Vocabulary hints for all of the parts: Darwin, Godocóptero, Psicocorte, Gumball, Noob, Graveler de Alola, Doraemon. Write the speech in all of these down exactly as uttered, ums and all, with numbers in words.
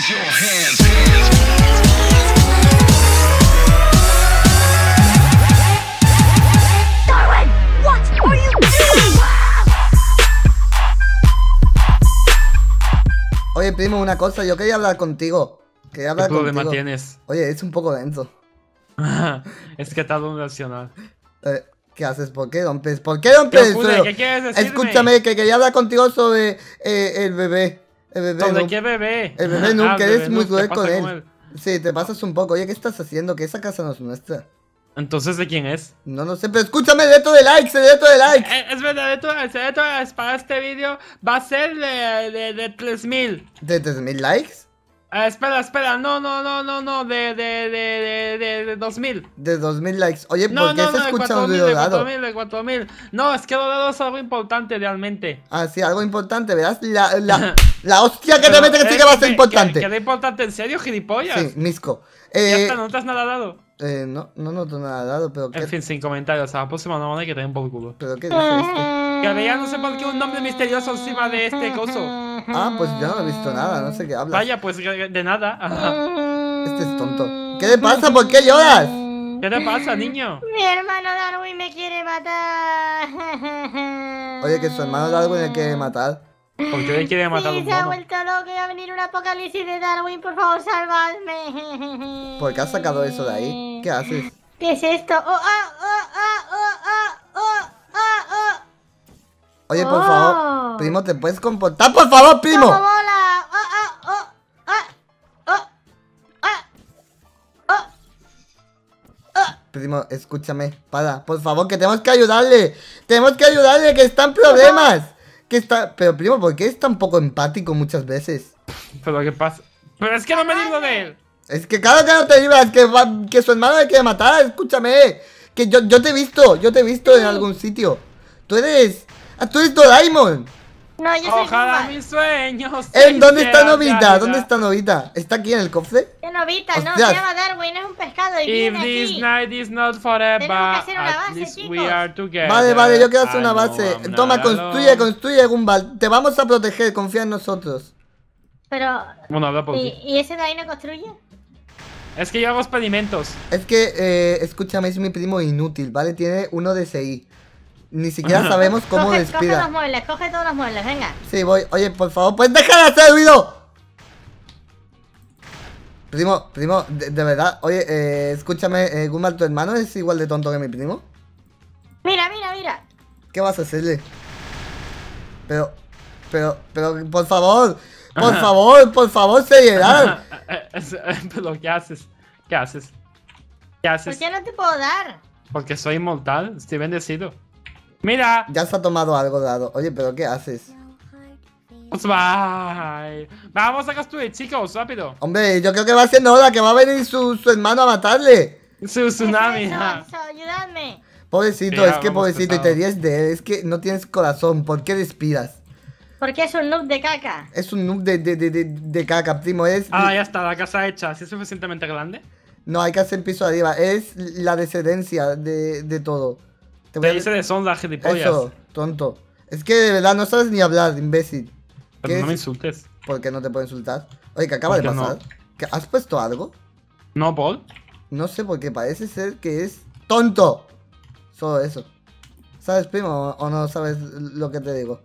Raise your hands, hands. Oye, primo, una cosa, yo quería hablar contigo. Quería hablar ¿Qué problema contigo. tienes? Oye, es un poco denso. Es que estás un nacional. Eh, ¿Qué haces? ¿Por qué rompes? ¿Por qué rompes? ¿Qué, ¿Qué quieres decirme? Escúchame, que quería hablar contigo sobre eh, el bebé. El bebé ¿Sobre no. qué bebé? El bebé nunca, ah, el eres bebé, muy cruel con él. él. Sí, te pasas un poco. Oye, ¿qué estás haciendo? Que esa casa no es nuestra. ¿Entonces de quién es? No, no sé, pero escúchame, el reto de likes, el reto de likes. Es, es verdad, el reto, el reto para este vídeo va a ser de, de, de tres mil. ¿De tres mil likes? Eh, espera, espera, no, no, no, no, no, de, de, de, de, de dos mil. De dos mil likes, oye, ¿por no, qué no, se no, escucha un ruido raro? De cuatro mil, de cuatro mil. No, es que lo dado es algo importante realmente. Ah, sí, algo importante, verás, la, la, la hostia que te mete que sí que va a ser importante. ¿Qué era importante? ¿En serio, gilipollas? Sí, misco. Eh, ya está, no te has nada dado. Eh, no, no noto nada dado, pero... En qué... fin, sin comentarios, a la próxima no van a que te den por culo. ¿Pero qué dice esto? Que había no sé por qué un nombre misterioso encima de este coso. Ah, pues yo no he visto nada, no sé qué hablas. Vaya, pues de nada. Ajá. Este es tonto. ¿Qué te pasa? ¿Por qué lloras? ¿Qué te pasa, niño? Mi hermano Darwin me quiere matar. Oye, que su hermano Darwin le quiere matar. ¿Por qué le quiere matar a un mono? Se ha vuelto loco y va a venir un apocalipsis de Darwin, por favor, salvadme. ¿Por qué has sacado eso de ahí? ¿Qué haces? ¿Qué es esto? Oh, ah, oh, oh, oh, oh, oh. Oye, por oh. favor, primo, ¿te puedes comportar? ¡Por favor, primo! ¡Como bola! Oh, oh, oh, oh, oh, oh, oh. Primo, escúchame, para, por favor, que tenemos que ayudarle. Tenemos que ayudarle, que está en problemas. Que está... Pero primo, ¿por qué es tan poco empático muchas veces? Pero ¿qué pasa? Pero es que no me libro de él. Es que claro que no te libras, que, que su hermano le quiere matar, escúchame. Que yo, yo te he visto, yo te he visto en algún sitio. Tú eres... Ah, tú eres Doraemon. No, yo soy Ojalá mis sueños. ¿En dónde está Novita? ¿Dónde está Novita? ¿Está aquí en el cofre? Es Novita, no, se llama Darwin, es un pescado y viene aquí. If this night is not forever, tenemos que hacer una base, chicos. Vale, vale, yo quiero hacer una base. Toma, construye, construye, Gumball. Te vamos a proteger, confía en nosotros. Pero... Bueno, habla por ti. ¿Y ese de ahí no construye? Es que yo hago experimentos. Es que, eh, escúchame, es mi primo inútil, ¿vale? Tiene uno de C I. Ni siquiera sabemos cómo coge, despida. Coge los muebles, coge todos los muebles, venga. Sí, voy. Oye, por favor, pues deja de hacer ruido. Primo, primo, de, de verdad. Oye, eh, escúchame, eh, Gumball, ¿tu hermano es igual de tonto que mi primo? Mira, mira, mira. ¿Qué vas a hacerle? Pero, pero, pero, por favor. Por favor, por favor, seriedad. Pero, ¿qué haces? ¿Qué haces? ¿Qué haces? ¿Por qué no te puedo dar? Porque soy inmortal, estoy bendecido. Mira. Ya se ha tomado algo dado. Oye, pero ¿qué haces? Pues bye. Vamos a construir, chicos, rápido. Hombre, yo creo que va siendo hora, que va a venir su, su hermano a matarle. Su tsunami. Es eso, ayúdame. Pobrecito, ya, es que pobrecito, pesado. Y te dices de él, es que no tienes corazón, ¿por qué despidas? Porque es un noob de caca. Es un noob de, de, de, de, de caca, primo, es... Ah, ya está, la casa hecha, ¿sí es suficientemente grande? No, hay que hacer piso arriba, es la descendencia de, de todo. Te, te hice de sonda, gilipollas. Eso, tonto. Es que de verdad no sabes ni hablar, imbécil. Pero no es? me insultes. ¿Por qué no te puedo insultar? Oye, que acaba de pasar. No. ¿Que ¿Has puesto algo? No, Paul. No sé, porque parece ser que es tonto. Solo eso. ¿Sabes, primo? ¿O no sabes lo que te digo?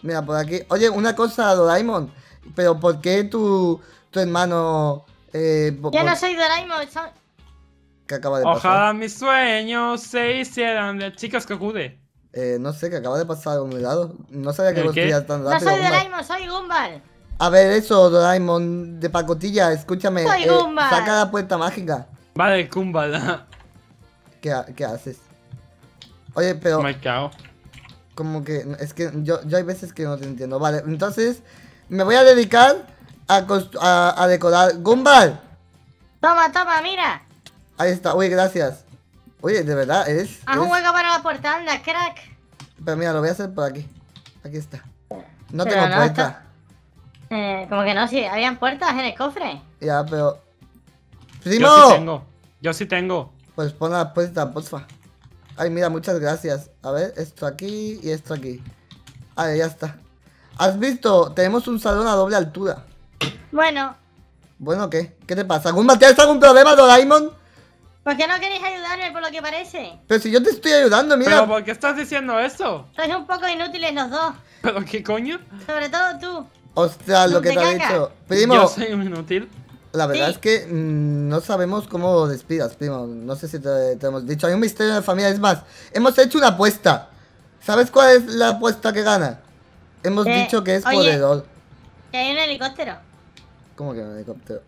Mira, por aquí. Oye, una cosa, Doraemon. Pero ¿por qué tu, tu hermano... Eh, Yo por... no soy Doraemon, soy... Que acaba de pasar. Ojalá mis sueños se hicieran de chicos que acude. Eh, no sé, que acaba de pasar a un lado. No sabía que construías tan rápido. No soy Doraemon, soy Gumball. A ver, eso, Doraemon de pacotilla, escúchame. Soy eh, Gumball. Saca la puerta mágica. Vale, Gumball. ¿Qué, ¿Qué haces? Oye, pero... Me cago. Como que... Es que yo, yo hay veces que no te entiendo. Vale, entonces me voy a dedicar a, a, a decorar. ¡Gumball! Toma, toma, mira. Ahí está, uy, gracias. Oye, de verdad, es... Haz un hueco para la puerta, anda, crack. Pero mira, lo voy a hacer por aquí. Aquí está. No pero tengo no puerta. Está... Eh, como que no, si habían puertas en el cofre. Ya, pero... ¡Primo! Yo sí tengo, yo sí tengo. Pues pon la puerta, porfa. Ay, mira, muchas gracias. A ver, esto aquí y esto aquí. Ahí, ya está. ¿Has visto? Tenemos un salón a doble altura. Bueno. Bueno, ¿qué? ¿Qué te pasa? ¿Gumball, tienes algún problema, Doraemon? ¿Por qué no queréis ayudarme, por lo que parece? Pero si yo te estoy ayudando, mira. ¿Pero por qué estás diciendo eso? Sois un poco inútiles los dos. ¿Pero qué coño? Sobre todo tú. Ostras, lo que te ha dicho. Primo. ¿Yo soy un inútil? La verdad sí. es que mmm, no sabemos cómo despidas, primo. No sé si te, te hemos dicho. Hay un misterio en la familia. Es más, hemos hecho una apuesta. ¿Sabes cuál es la apuesta que gana? Hemos eh, dicho que es oye, por el LOL. Que hay un helicóptero. ¿Cómo que un helicóptero?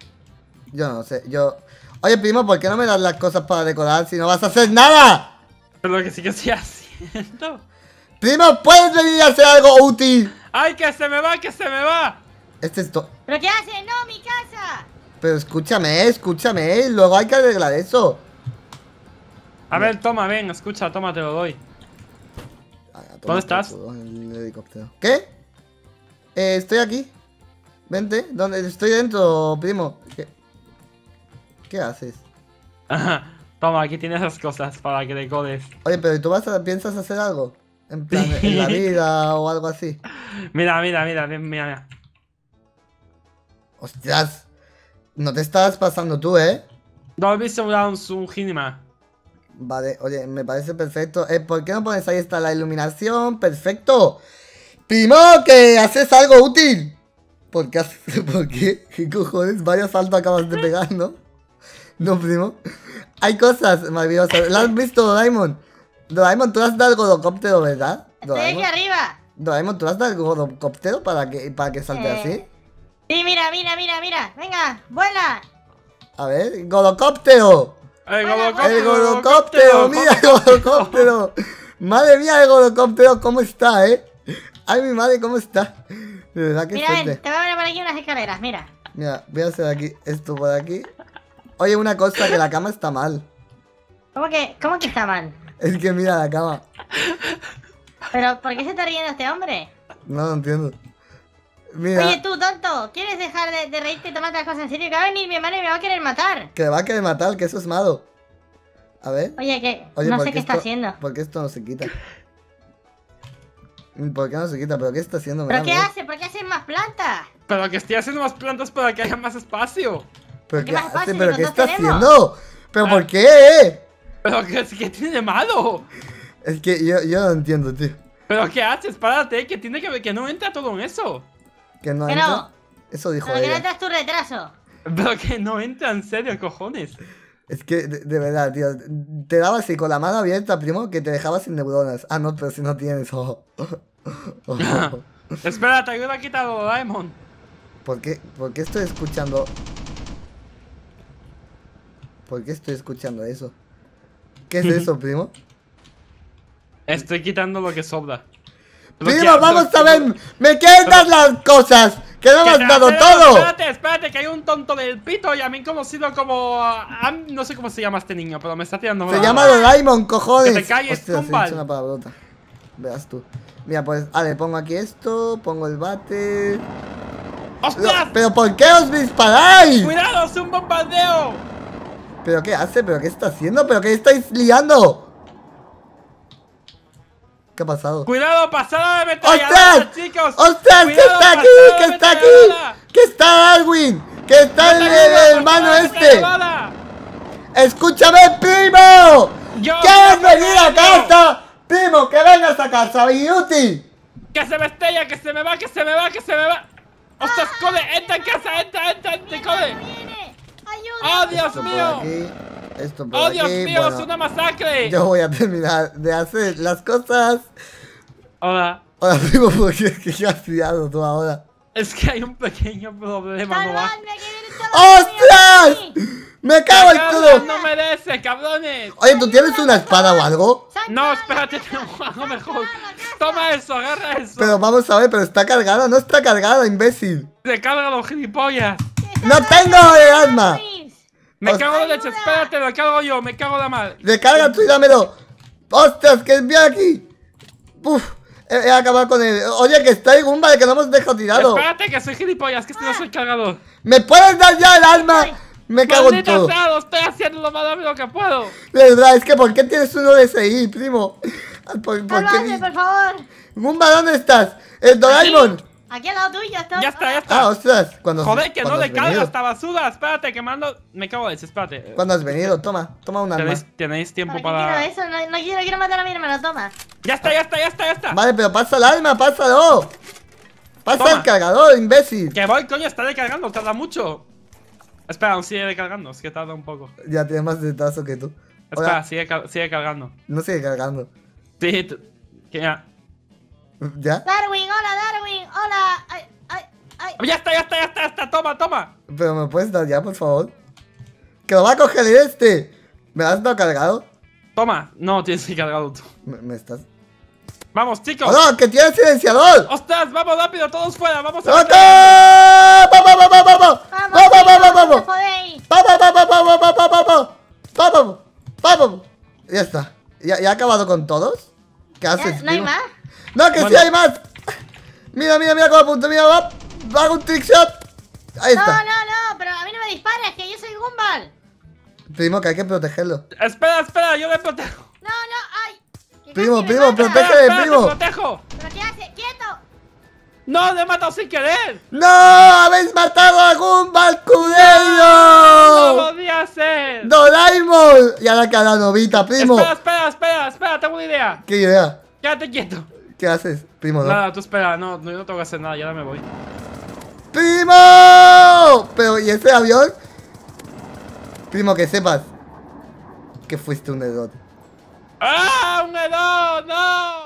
Yo no sé, yo... Oye, primo, ¿por qué no me das las cosas para decorar si no vas a hacer nada? Pero lo que sí que estoy haciendo. Primo, ¿puedes venir a hacer algo útil? ¡Ay, que se me va, que se me va! Este es todo. ¿Pero qué haces? ¡No, mi casa! Pero escúchame, escúchame, luego hay que arreglar eso. A ver, toma, ven, escucha, toma, te lo doy. Ah, toma. ¿Dónde estás? En el helicóptero. ¿Qué? Eh, estoy aquí. Vente, ¿dónde? Estoy dentro, primo. ¿Qué, ¿Qué haces? Ajá. Toma, aquí tienes las cosas para que te codes. Oye, pero ¿tú vas a, piensas hacer algo? En plan, en la vida o algo así. Mira, mira, mira, mira, mira. Hostias. No te estás pasando tú, ¿eh? Darwin Surrounds un Hinima. Vale, oye, me parece perfecto. Eh, ¿por qué no pones ahí está la iluminación? ¡Perfecto! ¡Primo, que haces algo útil! ¿Por qué? ¿Por qué? ¿Qué cojones? Vaya salto acabas de pegar, ¿no? No, primo. Hay cosas maravillosas. ¿Las has visto, Doraemon? Doraemon, tú has dado el godocóptero, ¿verdad? Estoy aquí arriba. Doraemon, ¿tú has dado el godocóptero para que, para que salte eh. así? Sí, mira, mira, mira, mira, venga, vuela. A ver, Godocóptero. El Godocóptero, mira el Godocóptero. Madre mía, el Godocóptero, ¿cómo está, eh? Ay, mi madre, ¿cómo está? De verdad que mira, fuerte. Ven, te voy a poner por aquí unas escaleras, mira. Mira, voy a hacer aquí, esto por aquí. Oye, una cosa, que la cama está mal. ¿Cómo que, cómo que está mal? Es que mira la cama. ¿Pero por qué se está riendo este hombre? No, no entiendo. Mira. Oye, tú, tonto, ¿quieres dejar de, de reírte y tomarte las cosas en serio? Que va a venir mi hermano y me va a querer matar. Que me va a querer matar, que eso es malo. A ver. Oye, que Oye, no sé qué esto, está haciendo. ¿Por qué esto no se quita? ¿Por qué no se quita? ¿Pero qué está haciendo? ¿Pero qué miedo. hace? ¿Por qué hacen más plantas? Pero que estoy haciendo más plantas para que haya más espacio. ¿Pero qué, qué hace? Fácil, ¿Pero qué está tenemos? haciendo? ¿Pero ah. por qué? ¿Pero qué, qué tiene malo? Es que yo, yo no entiendo, tío. ¿Pero qué haces? Párate, que tiene que ver que no entra todo en eso. Que no pero, entra. Eso dijo pero ella. Que no entras tu retraso. Pero que no entra, en serio, cojones. Es que, de, de verdad, tío. Te daba así con la mano abierta, primo, que te dejaba sin neuronas. Ah, no, pero si no tienes ojo. Espera, te ayuda a quitar a Doraemon. ¿Por qué? ¿Por qué estoy escuchando? ¿Por qué estoy escuchando eso? ¿Qué es eso, primo? Estoy quitando lo que sobra. Primo, vamos a ver, me quitan las cosas, que no me has dado todo. Espérate, espérate, que hay un tonto del pito y a mí conocido como... No sé cómo se llama este niño, pero me está tirando... Se llama Doraemon, cojones. Que te calles, Gumball. Verás tú. Mira, pues, a ver, pongo aquí esto, pongo el bate... ¡Ostras! ¿Pero por qué os disparáis? ¡Cuidado, es un bombardeo! ¿Pero qué hace? ¿Pero qué está haciendo? ¿Pero qué estáis liando? ¿Qué ha pasado? ¡Cuidado, pasada de metralladora, chicos! ¡Ostras! ¡Que está aquí! ¡Que está aquí! ¡Que está Darwin! ¡Que está el hermano este! ¡Escúchame, primo! ¿Quieres venir a casa? ¡Primo, que vengas a casa! ¡Inútil! ¡Que se me estrella! ¡Que se me va! ¡Que se me va! ¡Que se me va! ¡Ostras, code! ¡Entra en casa! ¡Entra, entra, entra, code! ¡Oh, Dios mío! Esto por ¡Oh, Dios aquí. mío! Bueno, ¡es una masacre! Yo voy a terminar de hacer las cosas. Hola. Hola, primo, ¿por qué es que yo has tirado tú ahora? Es que hay un pequeño problema, ¿no? ¡Ostras! ¡Me cago en todo! ¡No merece, cabrones! Oye, ¿tú tienes una espada o algo? No, espérate, tengo algo mejor. Toma eso, agarra eso. Pero vamos a ver, pero está cargada, no está cargada, imbécil. Se carga los gilipollas. ¡No tengo el arma! Me Ostras. cago en la leche, espérate, me cago yo, me cago la madre. Recarga tú y dámelo. Ostras, que envía aquí. Uf, he, he acabado con él. Oye, que está el Gumball, que no hemos dejado tirado. Espérate, que soy gilipollas, que este no soy cargador. ¿Me puedes dar ya el arma? Me cago en todo. Asado, estoy haciendo lo más rápido que puedo. La verdad, es que ¿por qué tienes uno de ese I, primo? ¿Por, por, qué? por favor. Gumball, ¿dónde estás? El Doraemon. Aquí al lado tuyo está. Ya está, ya está. Ah, ostras. Joder, que no le carga esta basura. Espérate, que mando. Me cago de eso, espérate. ¿Cuándo has venido? Toma, toma un arma. Tenéis tiempo para. Quiero eso, no, no quiero, quiero matar a mi hermano, toma. Ya está, ya está, ya está, ya está. Vale, pero pasa el arma, pásalo. Pasa toma. El cargador, imbécil. Que voy, coño, está recargando, tarda mucho. Espera, aún sigue recargando, es que tarda un poco. Ya tienes más retraso que tú. Espera, Hola. sigue sigue cargando. No sigue cargando. Sí, que ya. ¿Ya? Darwin, hola Darwin, hola. Ay, ay, ay. Ya está, ya está, ya está, ya está, toma, toma. Pero me puedes dar ya, por favor. Que lo va a coger este. ¿Me has dado cargado? Toma, no, tienes que cargado tú. Me, me estás. Vamos, chicos. ¡Oh, no, que tiene silenciador! ¡Ostras! ¡Vamos rápido! ¡Todos fuera! ¡Vamos a ver! ¡Vamos, vamos, vamos! ¡Vamos, vamos, vamos! ¡Vamos, vamos, vamos! ¡Vamos, vamos! Ya está. ¿Ya, ya ha acabado con todos? ¿Qué haces? ¿No hay más? ¡No, que bueno. Sí hay más! Mira, mira, mira cómo apunto, mira, va, va, hago un trickshot. Ahí no, está. No, no, no, pero a mí no me dispares, que yo soy Gumball. Primo, que hay que protegerlo. Espera, espera, yo le protejo. No, no, ay. Primo, primo, protégele, primo. Protejo. ¿Pero qué hace? ¡Quieto! ¡No, le he matado sin querer! ¡No! ¡Habéis matado a Gumball Cudero! ¡No podía ser! ¡Doraemon! Y ahora que a la novita, primo. Espera, espera, espera, espera, tengo una idea. ¿Qué idea? Quédate quieto. ¿Qué haces, primo? ¿No? Nada, tú espera, no, yo no tengo que hacer nada, ya me voy. ¡Primo! Pero, ¿y ese avión? Primo, que sepas que fuiste un hedor. ¡Ah, un hedor! ¡No!